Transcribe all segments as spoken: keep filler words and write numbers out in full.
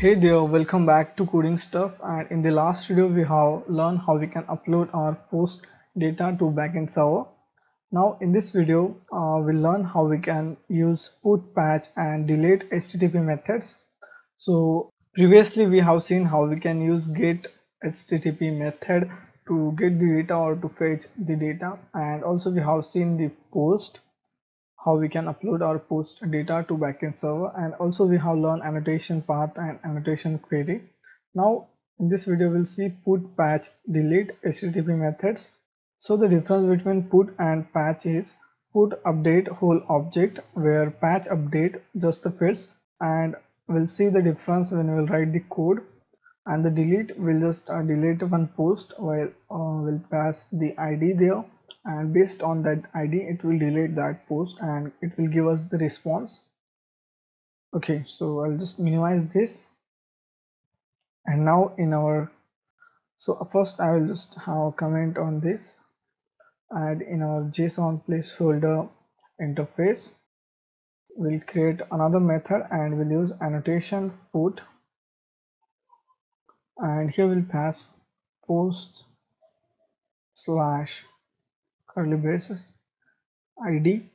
Hey there, welcome back to Coding Stuff, and in the last video we have learned how we can upload our post data to backend server. Now in this video uh, we'll learn how we can use put, patch and delete H T T P methods. So previously we have seen how we can use get H T T P method to get the data or to fetch the data, and also we have seen the post, how we can upload our post data to backend server, and also we have learned annotation path and annotation query. Now in this video we'll see put, patch, delete H T T P methods. So the difference between put and patch is put update whole object, where patch update just the fields, and we'll see the difference when we'll write the code, and the delete will just uh, delete one post while uh, we'll pass the I D there, and based on that I D it will delete that post and it will give us the response. Okay, so I'll just minimize this, and now in our so first I will just have a comment on this, and in our JSON placeholder interface we'll create another method and we'll use annotation put, and here we'll pass post slash curly braces I D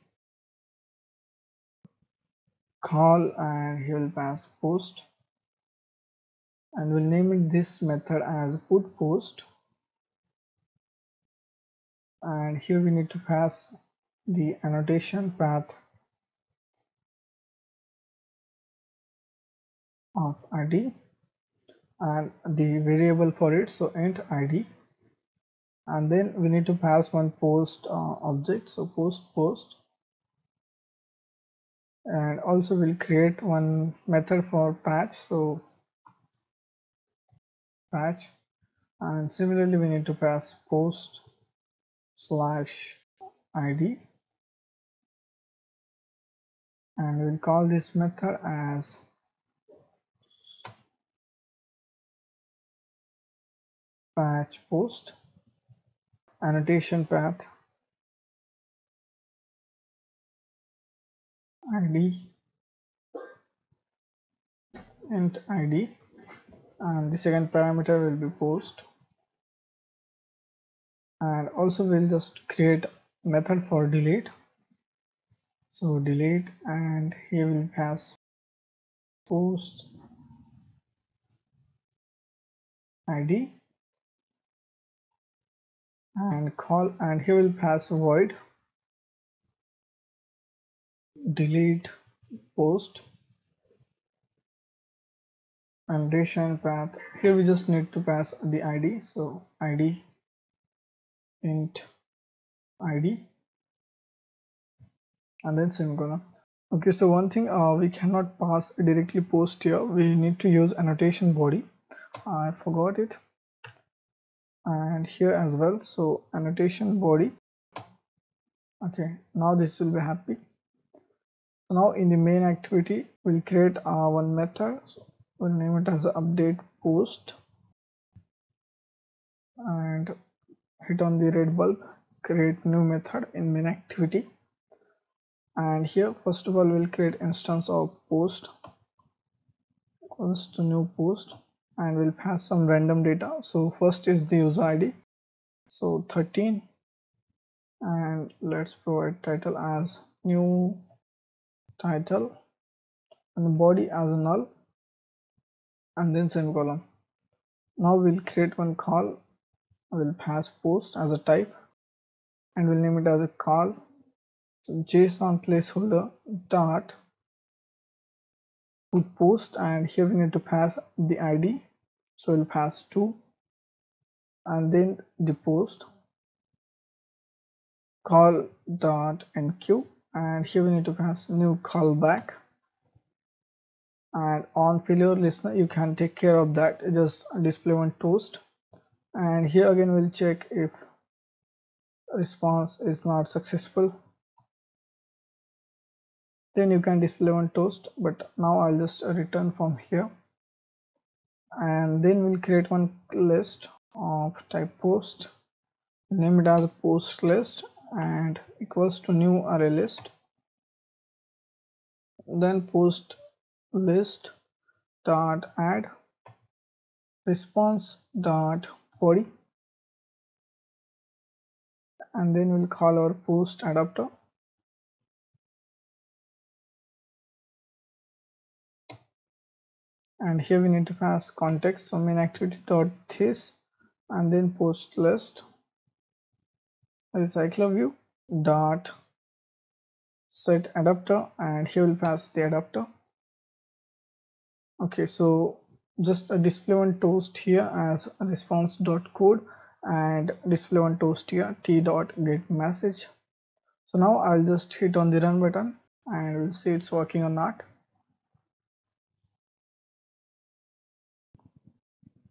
call, and here will pass post, and we'll name it this method as put post, and here we need to pass the annotation path of I D and the variable for it, so int I D, and then we need to pass one post uh, object, so post post, and also we'll create one method for patch, so patch, and similarly we need to pass post slash I D, and we'll call this method as patch post annotation path I D int I D, and the second parameter will be post, and also we'll just create method for delete, so delete, and here we'll pass post I D and call, and here we'll pass void delete post annotation path. Here we just need to pass the I D, so I D int I D, and then semicolon. Okay, so one thing uh, we cannot pass directly post here, we need to use annotation body. I forgot it, and here as well, so annotation body. Okay, now this will be happy. Now in the main activity we'll create our one method, so we'll name it as update post, and hit on the red bulb, create new method in main activity, and here first of all we'll create instance of post const new post, and we'll pass some random data. So first is the user I D, so thirteen, and let's provide title as new title and body as null, and then semicolon. Now we'll create one call, we'll pass post as a type, and we'll name it as a call, so JSON placeholder dot post, and here we need to pass the I D, so we'll pass two, and then the post call dot nq, and here we need to pass new callback, and on failure listener you can take care of that, just display one toast, and here again we'll check if response is not successful, then you can display one toast. But now I'll just return from here, and then we'll create one list of type post, name it as post list, and equals to new array list, then post list, dot add response dot body, and then we'll call our post adapter. And here we need to pass context, so main activity dot this, and then post list recycler view dot set adapter, and here we'll pass the adapter. Okay, so just a display one toast here as response dot code, and display one toast here t dot get message. So now I'll just hit on the run button and we'll see it's working or not.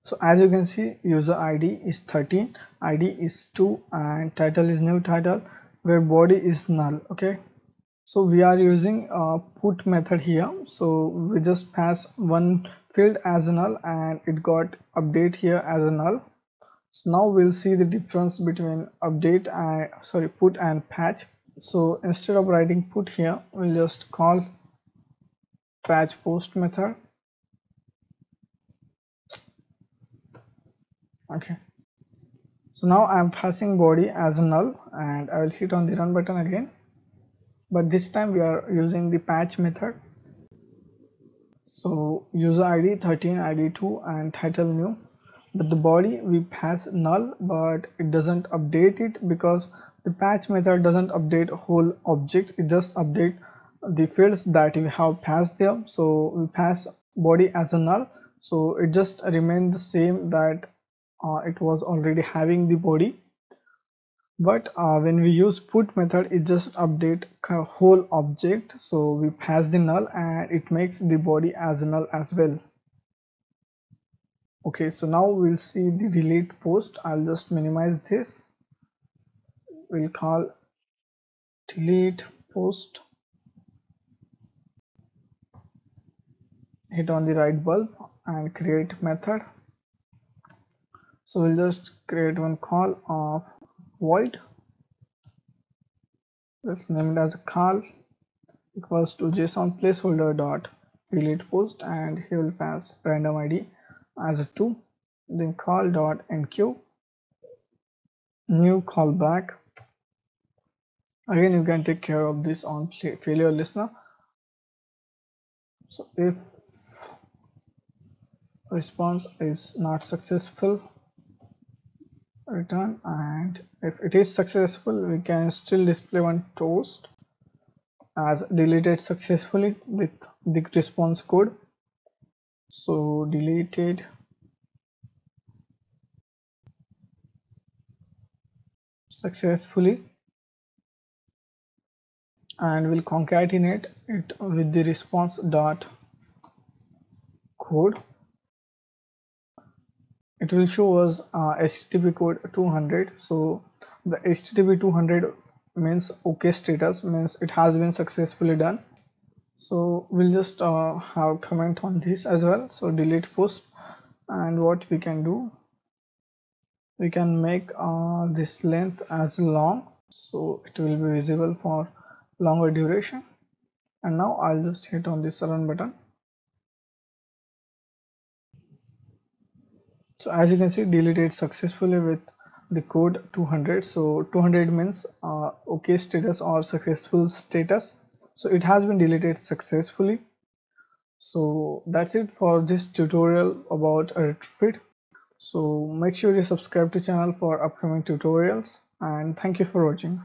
So as you can see, user I D is thirteen, I D is two, and title is new title, where body is null. Okay, so we are using a put method here, so we just pass one field as a null and it got update here as a null. So now we'll see the difference between update and sorry put and patch. So instead of writing put here, we'll just call patch post method. Okay, so now I'm passing body as a null, and I will hit on the run button again, but this time we are using the patch method. So user I D thirteen, I D two, and title new, but the body we pass null, but it doesn't update it because the patch method doesn't update whole object, it just update the fields that we have passed there. So we pass body as a null, so it just remains the same that Uh, it was already having the body, but uh, when we use put method, it just update whole object. So we pass the null and it makes the body as null as well. Okay, so now we'll see the delete post. I'll just minimize this. We'll call delete post. Hit on the right bulb and create method. So we'll just create one call of void. Let's name it as a call equals to JSON placeholder dot delete post, and here we'll pass random I D as a two. Then call dot enqueue new callback. Again, you can take care of this on failure listener. So if response is not successful, return, and if it is successful, we can still display one toast as deleted successfully with the response code. So deleted. Successfully, and we'll concatenate it with the response dot code. It will show us uh, H T T P code two hundred. So the H T T P two hundred means OK status, means it has been successfully done. So we'll just uh, have comment on this as well. So delete post, and what we can do, we can make uh, this length as long, so it will be visible for longer duration. And now I'll just hit on this run button. So as you can see, deleted successfully with the code two hundred. So two hundred means uh, OK status or successful status. So it has been deleted successfully. So that's it for this tutorial about Retrofit. So make sure you subscribe to the channel for upcoming tutorials, and thank you for watching.